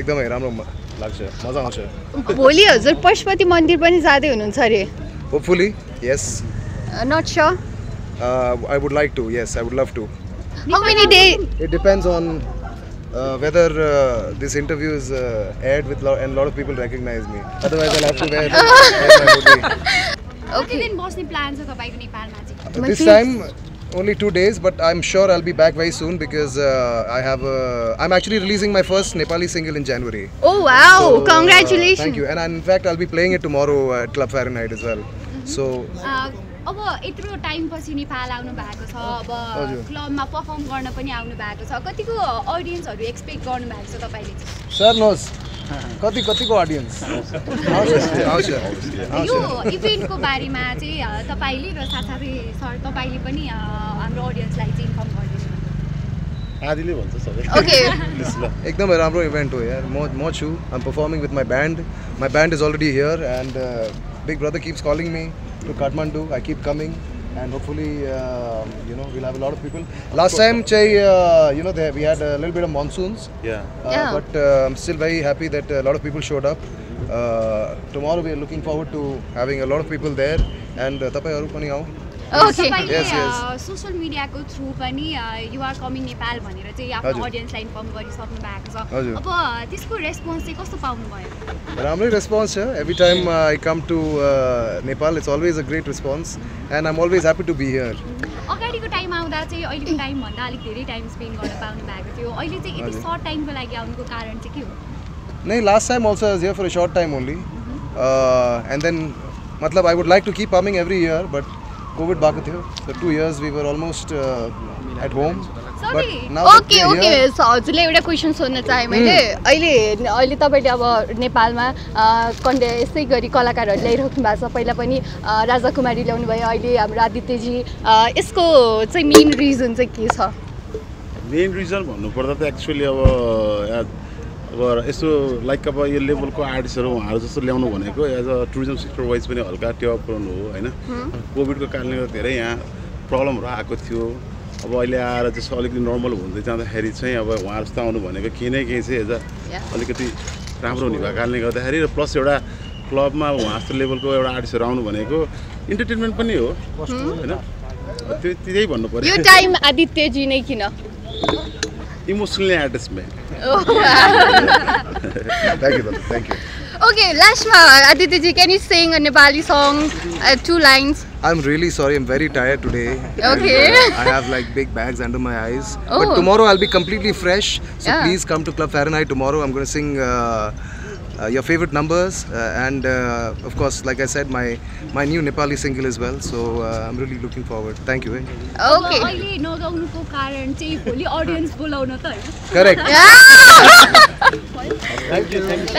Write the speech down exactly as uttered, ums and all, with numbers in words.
एकदमै राम्रो लाग्छ मजा आउँछ भोलि हजुर पशुपति मन्दिर पनि जादै हुनुहुन्छ रे hopefully yes not sure I would like to yes I would love to how many day it depends on whether uh, this interview is uh, aired with lo and a lot of people recognize me otherwise I'll have to wear my hoodie okay then mostly plans are going to Nepal magic this time only two days but I'm sure I'll be back very soon because uh, I have a, I'm actually releasing my first Nepali single in January oh wow so, congratulations uh, thank you and I, in fact I'll be playing it tomorrow at Club Fahrenheit as well mm-hmm. so uh, अब यत्रो time पछि नेपाल आउनु भएको छ अब क्लबमा perform गर्न पनि आउनु भएको छ कतिको ऑडियन्सहरु एक्सपेक्ट गर्नु भएको छ तपाईले सर नोस कति कतिको ऑडियन्स यो इभेन्टको बारेमा चाहिँ तपाईले र साथसाथै सर तपाईले पनि हाम्रो ऑडियन्सलाई चाहिँ इन्फर्म गर्दिनु आदिले भन्छ सबै ओके एकदमै राम्रो इभेन्ट हो यार म म छु I am performing with my band my band is already here and big brother keeps calling me to Kathmandu I keep coming and hopefully uh, you know we'll have a lot of people last time chai uh, you know they, we had a little bit of monsoons yeah, uh, yeah. but uh, I'm still very happy that a lot of people showed up uh, tomorrow we are looking forward to having a lot of people there and tapai haru pani aau okay yes yes social media ko through pani you are coming Nepal bhanera chai after audience line inform gari saknu bhako cha aba tesko response chai kasto paunu bhayo ramro response cha every time I come to uh, Nepal it's always a great response and I'm always happy to be here agadi ko time aauda chai ahile ko time bhanda alik dherai time spend garna paunu bhako thyo ahile chai eti short time ko lagi aunu ko karan chai ke ho nahi last time also I was here for a short time only uh, and then matlab I would like to keep coming every year but COVID bako थियो so two years we were almost uh, at home sorry okay okay हजुरले एउटा question सोध्न चाहे मैले अहिले अहिले तपाईले अब नेपालमा कन्डे यसै गरी कलाकारहरु ल्याइराख्नु भएको छ पहिला पनि राजा कुमारी ल्याउनु भयो अहिले हाम्रो आदित्यजी यसको चाहिँ मेन रिजन चाहिँ के छ मेन रिजन भन्नु पर्दा त एक्चुअली अब अब यसो लाइक अब यो लेभलको आर्टिस्टहरु उहाँहरु जस्तो ल्याउनु भनेको as a tourism sector wise पनि हल्का ट्यापरन हो हैन कोभिडको कारणले गर्दा धेरै यहाँ प्रब्लमहरु आएको थियो अब अहिले आएर जस्तो अलिकति नर्मल हुँदै जाँदाखेरि चाहिँ अब उहाँहरु जस्तो आउनु भनेको के नै के चाहिँ एज अ अलिकति राम्रो हुने भएको कारणले गर्दाखेरि र प्लस एउटा क्लबमा उहाँ जस्तो लेभलको एउटा आर्टिस्टहरु आउनु भनेको एन्टरटेनमेन्ट पनि हो हैन त्यो त्यही भन्नु पर्यो यो टाइम आदित्य जी नै किन इमोशनली आर्टिस्ट भए Oh. thank you brother. Thank you. Okay, Lashma, Aditya ji, can you sing a Nepali song, uh, two lines? I'm really sorry. I'm very tired today. Okay. And, uh, I have like big bags under my eyes. Oh. But tomorrow I'll be completely fresh. So yeah. please come to Club Fahrenheit tomorrow. I'm going to sing uh, uh, your favorite numbers uh, and uh, of course, like I said, my my new Nepali single as well. So uh, I'm really looking forward. Thank you. Eh? Okay. Only no gaunu ko karan chai bholi audience bolauna ta. Correct. Thank you. Thank you.